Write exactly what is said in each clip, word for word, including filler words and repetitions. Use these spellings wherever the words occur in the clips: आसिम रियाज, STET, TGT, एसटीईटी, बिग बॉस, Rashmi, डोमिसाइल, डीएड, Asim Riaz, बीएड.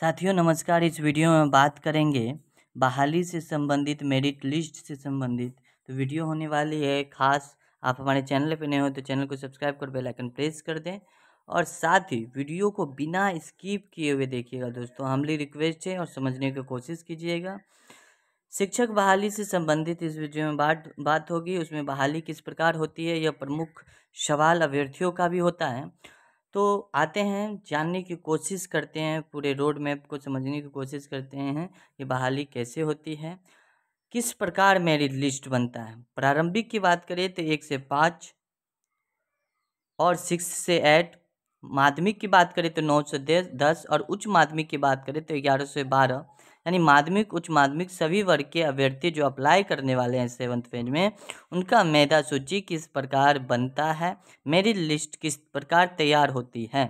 साथियों नमस्कार। इस वीडियो में बात करेंगे बहाली से संबंधित, मेरिट लिस्ट से संबंधित। तो वीडियो होने वाली है खास। आप हमारे चैनल पर नए हो तो चैनल को सब्सक्राइब कर बेल आइकन प्रेस कर दें और साथ ही वीडियो को बिना स्किप किए हुए देखिएगा दोस्तों। हमली रिक्वेस्ट है और समझने की कोशिश कीजिएगा। शिक्षक बहाली से संबंधित इस वीडियो में बात बात होगी। उसमें बहाली किस प्रकार होती है, यह प्रमुख सवाल अभ्यर्थियों का भी होता है। तो आते हैं, जानने की कोशिश करते हैं, पूरे रोड मैप को समझने की कोशिश करते हैं कि बहाली कैसे होती है, किस प्रकार मेरिट लिस्ट बनता है। प्रारंभिक की बात करें तो एक से पाँच और सिक्स से एट। माध्यमिक की बात करें तो नौ से दस और उच्च माध्यमिक की बात करें तो ग्यारह से बारह। यानी माध्यमिक उच्च माध्यमिक सभी वर्ग के अभ्यर्थी जो अप्लाई करने वाले हैं सेवन्थ फेज में, उनका मेधा सूची किस प्रकार बनता है, मेरिट लिस्ट किस प्रकार तैयार होती है,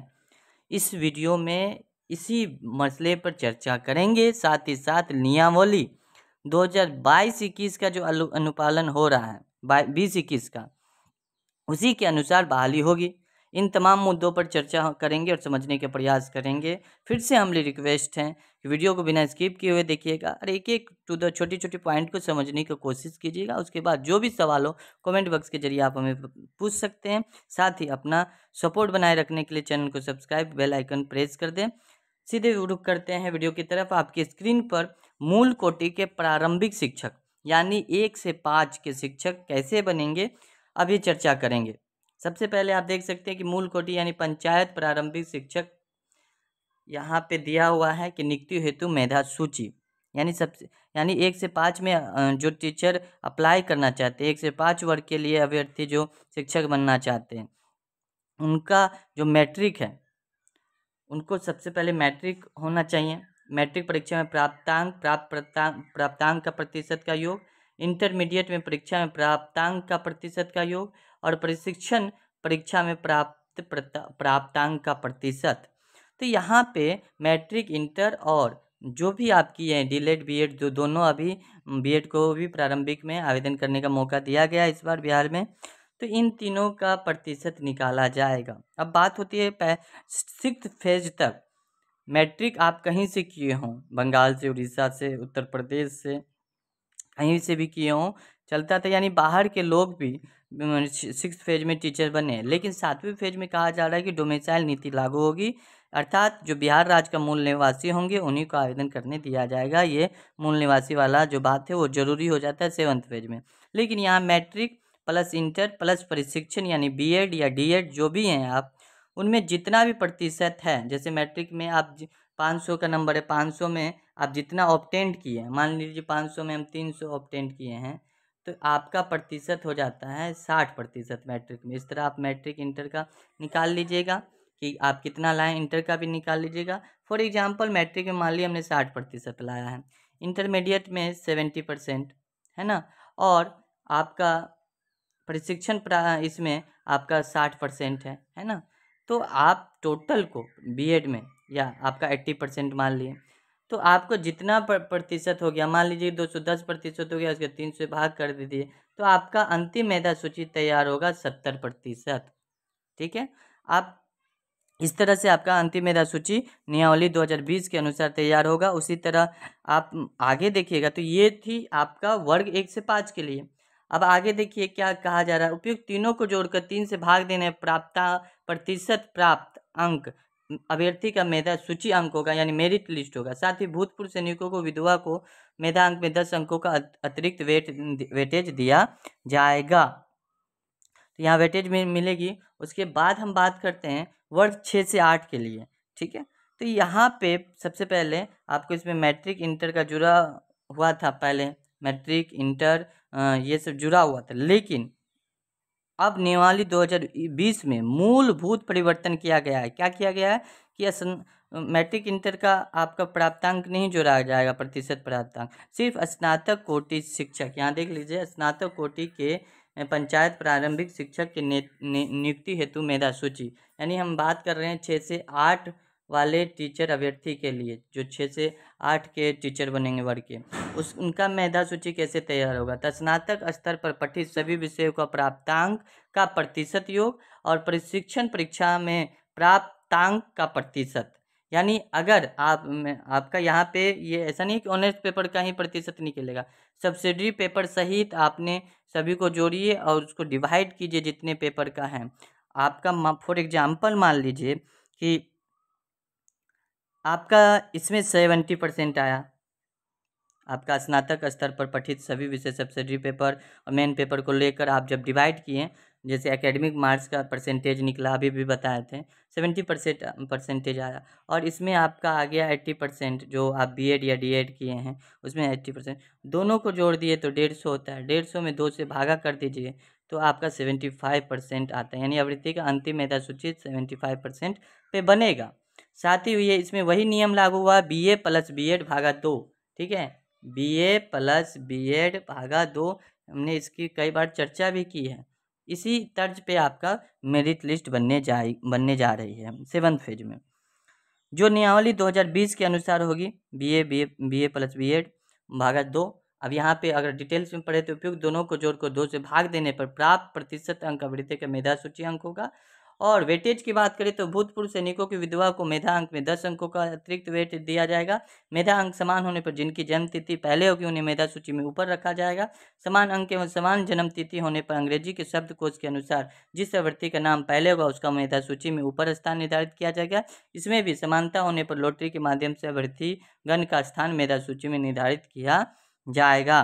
इस वीडियो में इसी मसले पर चर्चा करेंगे। साथ ही साथ नियमावली दो हज़ार बाईस इक्कीस का जो अनुपालन हो रहा है बीस इक्कीस का, उसी के अनुसार बहाली होगी। इन तमाम मुद्दों पर चर्चा करेंगे और समझने के प्रयास करेंगे। फिर से हमली रिक्वेस्ट है कि वीडियो को बिना स्किप किए हुए देखिएगा और एक एक टू द छोटे छोटे पॉइंट को समझने की कोशिश कीजिएगा। उसके बाद जो भी सवाल हो कमेंट बॉक्स के जरिए आप हमें पूछ सकते हैं। साथ ही अपना सपोर्ट बनाए रखने के लिए चैनल को सब्सक्राइब, बेल आइकन प्रेस कर दें। सीधे रुख करते हैं वीडियो की तरफ। आपकी स्क्रीन पर मूल कोटि के प्रारंभिक शिक्षक यानी एक से पाँच के शिक्षक कैसे बनेंगे, अभी चर्चा करेंगे। सबसे पहले आप देख सकते हैं कि मूल कोटि यानी पंचायत प्रारंभिक शिक्षक, यहाँ पे दिया हुआ है कि नियुक्ति हेतु मेधा सूची यानी सबसे यानी एक से पाँच में जो टीचर अप्लाई करना चाहते हैं, एक से पाँच वर्ग के लिए अभ्यर्थी जो शिक्षक बनना चाहते हैं, उनका जो मैट्रिक है उनको सबसे पहले मैट्रिक होना चाहिए। मैट्रिक परीक्षा में प्राप्तांक प्राप्त प्राप्तांक का प्रतिशत का योग, इंटरमीडिएट में परीक्षा में प्राप्तांक का प्रतिशत का योग और प्रशिक्षण परीक्षा में प्राप्त प्राप्तांक का प्रतिशत। तो यहाँ पे मैट्रिक, इंटर और जो भी आपकी है डीलेट, बीएड, जो दोनों अभी बीएड को भी प्रारंभिक में आवेदन करने का मौका दिया गया इस बार बिहार में, तो इन तीनों का प्रतिशत निकाला जाएगा। अब बात होती है सिक्स्थ फेज तक मैट्रिक आप कहीं से किए हों, बंगाल से, उड़ीसा से, उत्तर प्रदेश से, कहीं से भी किए हों, चलता था। यानी बाहर के लोग भी सिक्स्थ फेज में टीचर बने। लेकिन सातवें फेज में कहा जा रहा है कि डोमिसाइल नीति लागू होगी, अर्थात जो बिहार राज्य का मूल निवासी होंगे उन्हीं को आवेदन करने दिया जाएगा। ये मूल निवासी वाला जो बात है वो जरूरी हो जाता है सेवन्थ फेज में। लेकिन यहाँ मैट्रिक प्लस इंटर प्लस प्रशिक्षण यानी बीएड या डीएड जो भी हैं आप, उनमें जितना भी प्रतिशत है, जैसे मैट्रिक में आप पाँच सौ का नंबर है, पाँच सौ में आप जितना ऑब्टेंट किए हैं, मान लीजिए पाँच सौ में हम तीन सौ ऑब्टेंट किए हैं, तो आपका प्रतिशत हो जाता है साठ प्रतिशत मैट्रिक में। इस तरह आप मैट्रिक इंटर का निकाल लीजिएगा कि आप कितना लाएँ, इंटर का भी निकाल लीजिएगा। फॉर एग्जांपल मैट्रिक में मान लीजिए हमने साठ प्रतिशत लाया है, इंटरमीडिएट में सेवेंटी परसेंट है ना, और आपका प्रशिक्षण इसमें आपका साठ परसेंट है है ना। तो आप टोटल को बीएड में या आपका एट्टी परसेंट मान लिए, तो आपको जितना प्रतिशत हो गया, मान लीजिए दो सौ दस प्रतिशत हो गया, उसके तीन सौ भाग कर दीजिए तो आपका अंतिम मेधा सूची तैयार होगा सत्तर प्रतिशत। ठीक है, आप इस तरह से आपका अंतिम मेधा सूची नियमावली दो हज़ार बीस के अनुसार तैयार होगा। उसी तरह आप आगे देखिएगा। तो ये थी आपका वर्ग एक से पाँच के लिए। अब आगे देखिए क्या कहा जा रहा है, उपयुक्त तीनों को जोड़कर तीन से भाग देने प्राप्त प्रतिशत प्राप्त अंक अभ्यर्थी का मेधा सूची अंक होगा यानी मेरिट लिस्ट होगा। साथ ही भूतपूर्व सैनिकों को, विधवा को मेधा अंक में दस अंकों का अतिरिक्त वेट वेटेज दिया जाएगा। तो यहाँ वेटेज मिलेगी। उसके बाद हम बात करते हैं वर्ग छः से आठ के लिए। ठीक है, तो यहाँ पे सबसे पहले आपको इसमें मैट्रिक इंटर का जुड़ा हुआ था, पहले मैट्रिक इंटर ये सब जुड़ा हुआ था, लेकिन अब नियमावली दो हज़ार बीस में मूलभूत परिवर्तन किया गया है। क्या किया गया है कि मैट्रिक इंटर का आपका प्राप्तांक नहीं जोड़ा जाएगा प्रतिशत प्राप्तांक, सिर्फ स्नातक कोटि शिक्षक, यहाँ देख लीजिए, स्नातक कोटि के पंचायत प्रारंभिक शिक्षक के नियुक्ति हेतु मेधा सूची, यानी हम बात कर रहे हैं छः से आठ वाले टीचर अभ्यर्थी के लिए, जो छः से आठ के टीचर बनेंगे वर्ग के, उस उनका मेधा सूची कैसे तैयार होगा। स्नातक स्तर पर पठित सभी विषयों का प्राप्तांक का प्रतिशत योग और प्रशिक्षण परीक्षा में प्राप्तांक का प्रतिशत, यानी अगर आप आपका यहाँ पे ये ऐसा नहीं कि ऑनेस्ट पेपर का ही प्रतिशत निकलेगा, सब्सिडरी पेपर सहित आपने सभी को जोड़िए और उसको डिवाइड कीजिए जितने पेपर का है आपका। फॉर एग्जांपल मान लीजिए कि आपका इसमें सेवेंटी परसेंट आया आपका स्नातक स्तर पर पठित सभी विषय सब्सिडरी पेपर और मेन पेपर को लेकर, आप जब डिवाइड किए जैसे एकेडमिक मार्क्स का परसेंटेज निकला, अभी भी बताए थे सेवेंटी परसेंट परसेंटेज आया, और इसमें आपका आ गया एट्टी परसेंट जो आप बीएड या डीएड किए हैं उसमें एट्टी परसेंट दोनों को जोड़ दिए तो डेढ़ सौ होता है। डेढ़ सौ में दो से भागा कर दीजिए तो आपका सेवेंटी फाइव परसेंट आता है, यानी आवृत्ति का अंतिम मेधा सूची सेवेंटी फाइव परसेंट पे बनेगा। साथ ही ये इसमें वही नियम लागू हुआ B A plus B Ed भागा दो, ठीक है, B A plus B Ed भागा दो, हमने इसकी कई बार चर्चा भी की है। इसी तर्ज पे आपका मेरिट लिस्ट बनने जाए बनने जा रही है सेवन्थ फेज में, जो नियमावली दो हज़ार बीस के अनुसार होगी B A B A B A plus B Ed भागा दो। अब यहाँ पे अगर डिटेल्स में पढ़े तो उपयुक्त दोनों को जोड़कर दो से भाग देने पर प्राप्त प्रतिशत अंक आवृत्ति का मेधा सूची अंक होगा। और वेटेज की बात करें तो भूतपूर्व सैनिकों की विधवा को मेधा अंक में दस अंकों का अतिरिक्त वेट दिया जाएगा। मेधा अंक समान होने पर जिनकी जन्म तिथि पहले होगी उन्हें मेधा सूची में ऊपर रखा जाएगा। समान अंक एवं समान जन्म तिथि होने पर अंग्रेजी के शब्दकोश के अनुसार जिस आवृत्ति का नाम पहले होगा उसका मेधा सूची में ऊपर स्थान निर्धारित किया जाएगा। इसमें भी समानता होने पर लॉटरी के माध्यम से आवृत्ति गण का स्थान मेधा सूची में निर्धारित किया जाएगा।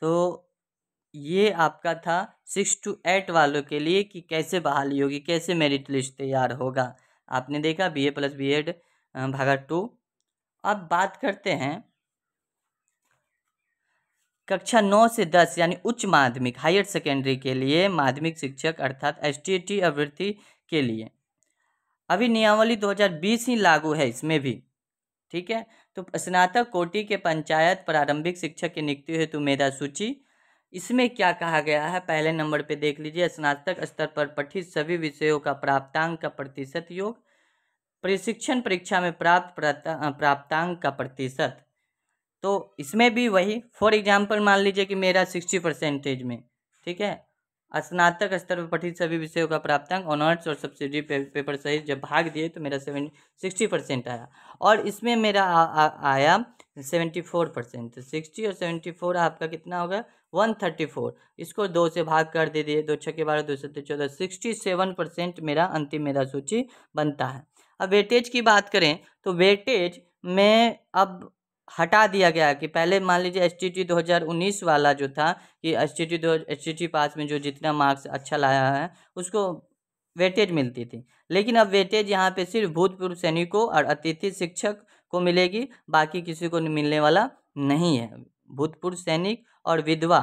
तो ये आपका था सिक्स टू एट वालों के लिए कि कैसे बहाली होगी, कैसे मेरिट लिस्ट तैयार होगा। आपने देखा B A plus B Ed भागा टू। अब बात करते हैं कक्षा नौ से दस यानी उच्च माध्यमिक हायर सेकेंडरी के लिए माध्यमिक शिक्षक अर्थात एस टी टी आवृत्ति के लिए अभी नियमावली दो हज़ार बीस ही लागू है इसमें भी, ठीक है। तो स्नातक कोटि के पंचायत प्रारंभिक शिक्षक की नियुक्ति हेतु मेधा सूची, इसमें क्या कहा गया है पहले नंबर पे देख लीजिए, स्नातक स्तर पर पठित सभी विषयों का प्राप्तांक का प्रतिशत योग प्रशिक्षण परीक्षा में प्राप्त प्राप्तांक का प्रतिशत। तो इसमें भी वही, फॉर एग्जांपल मान लीजिए कि मेरा सिक्सटी परसेंटेज में, ठीक है, स्नातक स्तर पर पठित सभी विषयों का प्राप्तांक ऑनर्स और सब्सिडी पे, पेपर सहित जब भाग दिए तो मेरा सेवन सिक्सटी परसेंट आया। और इसमें मेरा आ, आ, आया सेवेंटी फोर परसेंट, सिक्सटी और सेवेंटी फोर आपका कितना होगा वन थर्टी फोर, इसको दो से भाग कर दे दिए, दो छक्के बारह, दो सत्तर चौदह, सिक्सटी सेवन परसेंट मेरा अंतिम मेधा सूची बनता है। अब वेटेज की बात करें तो वेटेज में अब हटा दिया गया कि पहले मान लीजिए एस टी टी दो हज़ार उन्नीस वाला जो था कि एस टी टी दो एस टी टी पास में जो जितना मार्क्स अच्छा लाया है उसको वेटेज मिलती थी, लेकिन अब वेटेज यहाँ पे सिर्फ भूतपूर्व सैनिकों और अतिथि शिक्षक को मिलेगी, बाकी किसी को मिलने वाला नहीं है। भूतपूर्व सैनिक और विधवा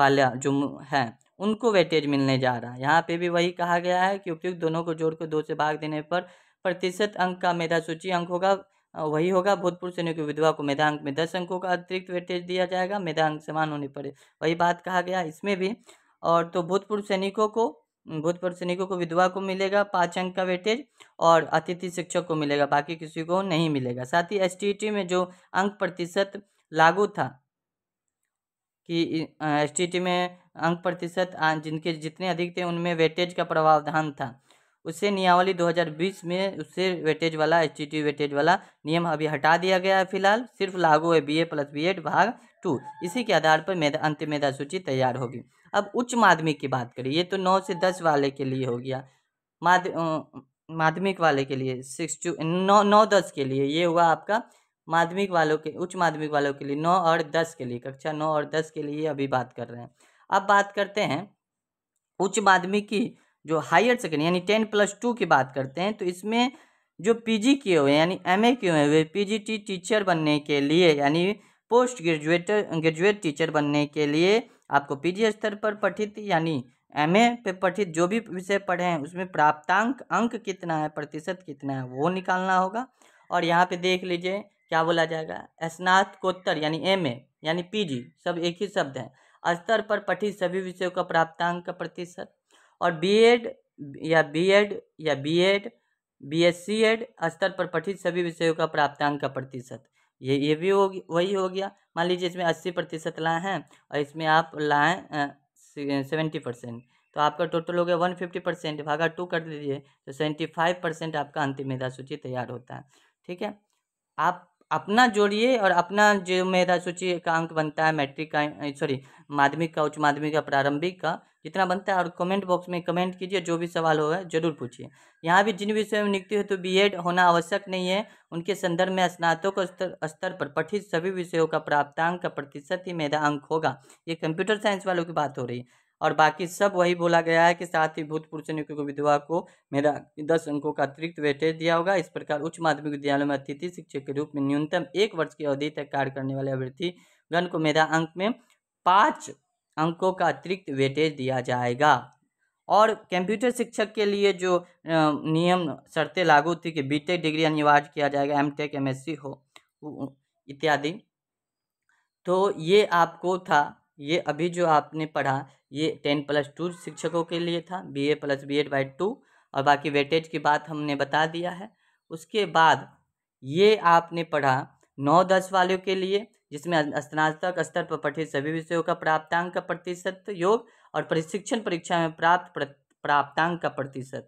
वाला जो है उनको वेटेज मिलने जा रहा है। यहाँ पे भी वही कहा गया है कि उपयुक्त दोनों को जोड़कर दो से भाग देने पर प्रतिशत अंक का मेधा सूची अंक होगा वही होगा। भूतपूर्व सैनिक विधवा को मेधा अंक में दस अंकों का अतिरिक्त वेटेज दिया जाएगा। मेधा अंक समान होने पर वही बात कहा गया इसमें भी। और तो भूतपूर्व सैनिकों को भूतपूर्व सैनिकों को विधवा को मिलेगा पाँच अंक का वेटेज और अतिथि शिक्षक को मिलेगा, बाकी किसी को नहीं मिलेगा। साथ ही एस टी ई टी में जो अंक प्रतिशत लागू था कि एस टी ई टी में अंक प्रतिशत जिनके जितने अधिक थे उनमें वेटेज का प्रावधान था, उससे नियमावली दो हज़ार बीस में उससे वेटेज वाला S T E T weightage वाला नियम अभी हटा दिया गया है। फिलहाल सिर्फ लागू है B A plus B Ed भाग टू, इसी के आधार पर मेधा अंतिम मेधा सूची तैयार होगी। अब उच्च माध्यमिक की बात करिए, ये तो नौ से दस वाले के लिए हो गया, माध्यमिक वाले के लिए सिक्स टू नौ नौ दस के लिए ये हुआ आपका माध्यमिक वालों के उच्च माध्यमिक वालों के लिए नौ और दस के लिए, कक्षा नौ और दस के लिए अभी बात कर रहे हैं। अब बात करते हैं उच्च माध्यमिक की जो हायर सेकेंडरी यानी टेन प्लस टू की बात करते हैं, तो इसमें जो पीजी किए हुए यानी एमए किए हुए वे पीजीटी टीचर बनने के लिए यानी पोस्ट ग्रेजुएट ग्रेजुएट टीचर बनने के लिए आपको पीजी स्तर पर पठित यानी एमए पे पठित जो भी विषय पढ़े हैं उसमें प्राप्तांक अंक कितना है प्रतिशत कितना है वो निकालना होगा। और यहाँ पे देख लीजिए क्या बोला जाएगा, स्नातकोत्तर यानी एमए यानी पीजी सब एक ही शब्द है, स्तर पर पठित सभी विषयों का प्राप्तांक का प्रतिशत। और बीएड या बीएड या बीएड बीएससीएड स्तर पर पठित सभी विषयों का प्राप्तांक का प्रतिशत ये ये भी हो वही हो गया। मान लीजिए इसमें अस्सी प्रतिशत लाए हैं और इसमें आप लाएँ सेवेंटी परसेंट तो आपका टोटल हो गया वन फिफ्टी परसेंट भागा टू कर दीजिए तो सेवेंटी फाइव परसेंट आपका अंतिम मेधा सूची तैयार होता है। ठीक है, आप अपना जोड़िए और अपना जो मेधा सूची का अंक बनता है मैट्रिक का सॉरी माध्यमिक का, उच्च माध्यमिक का, प्रारंभिक का जितना बनता है, और कमेंट बॉक्स में कमेंट कीजिए। जो भी सवाल हो जरूर पूछिए। यहाँ भी जिन विषय में नियुक्ति हो तो बीएड होना आवश्यक नहीं है, उनके संदर्भ में स्नातक स्तर स्तर पर पठित सभी विषयों का प्राप्तांक का प्रतिशत ही मेधा अंक होगा। ये कंप्यूटर साइंस वालों की बात हो रही है और बाकी सब वही बोला गया है कि साथ ही भूतपूर्व सैनिकों की विधवा को मेधा दस अंकों का अतिरिक्त वेटेज दिया होगा। इस प्रकार उच्च माध्यमिक विद्यालयों में अतिथि शिक्षक के रूप में न्यूनतम एक वर्ष की अवधि तक कार्य करने वाले अभ्यर्थी गण को मेधा अंक में पाँच अंकों का अतिरिक्त वेटेज दिया जाएगा। और कंप्यूटर शिक्षक के लिए जो नियम शर्तें लागू थी कि बीटेक डिग्री अनिवार्य किया जाएगा, M Tech, M S C हो इत्यादि, तो ये आपको था। ये अभी जो आपने पढ़ा ये टेन प्लस टू शिक्षकों के लिए था, B A plus B Ed by two, और बाकी वेटेज की बात हमने बता दिया है। उसके बाद ये आपने पढ़ा नौ दस वालों के लिए जिसमें स्नातक स्तर पर पठित सभी विषयों का प्राप्तांक का प्रतिशत योग और प्रशिक्षण परीक्षा में प्राप्त प्राप्तांक का प्रतिशत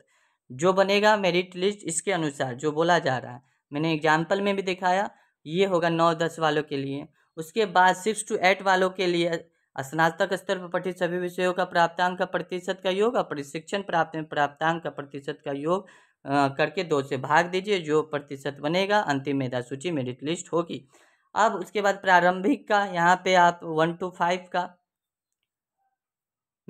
जो बनेगा मेरिट लिस्ट इसके अनुसार जो बोला जा रहा है, मैंने एग्जाम्पल में भी दिखाया, ये होगा नौ दस वालों के लिए। उसके बाद सिक्स टू एट वालों के लिए स्नातक स्तर पर पठित सभी विषयों का प्राप्तांक का प्रतिशत का योग और प्रशिक्षण प्राप्त में प्राप्तांक का प्रतिशत का योग आ, करके दो से भाग दीजिए, जो प्रतिशत बनेगा अंतिम मेधा सूची मेरिट लिस्ट होगी। अब उसके बाद प्रारंभिक का यहाँ पे आप वन टू फाइव का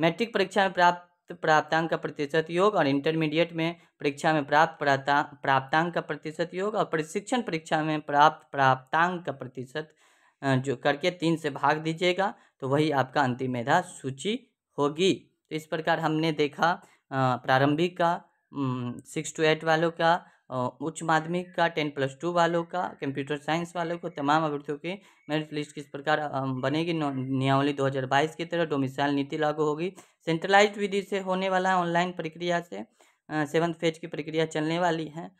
मैट्रिक परीक्षा में प्राप्त प्राप्तांक का प्रतिशत योग और इंटरमीडिएट में परीक्षा में प्राप्त प्राप्तांक का प्रतिशत योग और प्रशिक्षण परीक्षा में प्राप्त प्राप्तांक का प्रतिशत जो करके तीन से भाग दीजिएगा तो वही आपका अंतिम मेधा सूची होगी। तो इस प्रकार हमने देखा प्रारंभिक का, सिक्स टू एट वालों का, उच्च माध्यमिक का, टेन प्लस टू वालों का, कंप्यूटर साइंस वालों को, तमाम अभ्यर्थियों की मेरिट लिस्ट किस प्रकार बनेगी। नियमावली दो हज़ार बाईस की तरह डोमिसाइल नीति लागू होगी। सेंट्रलाइज्ड विधि से होने वाला है, ऑनलाइन प्रक्रिया से सेवन्थ फेज की प्रक्रिया चलने वाली है।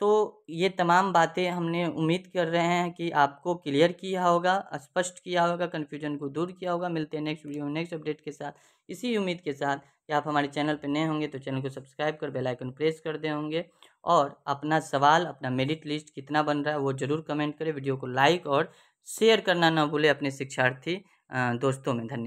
तो ये तमाम बातें हमने उम्मीद कर रहे हैं कि आपको क्लियर किया होगा, स्पष्ट किया होगा, कन्फ्यूजन को दूर किया होगा। मिलते हैं नेक्स्ट वीडियो में नेक्स्ट अपडेट के साथ, इसी उम्मीद के साथ कि आप हमारे चैनल पर नए होंगे तो चैनल को सब्सक्राइब कर बेल आइकन प्रेस कर दे होंगे और अपना सवाल, अपना मेरिट लिस्ट कितना बन रहा है वो ज़रूर कमेंट करें। वीडियो को लाइक और शेयर करना ना भूलें अपने शिक्षार्थी दोस्तों में। धन्यवाद।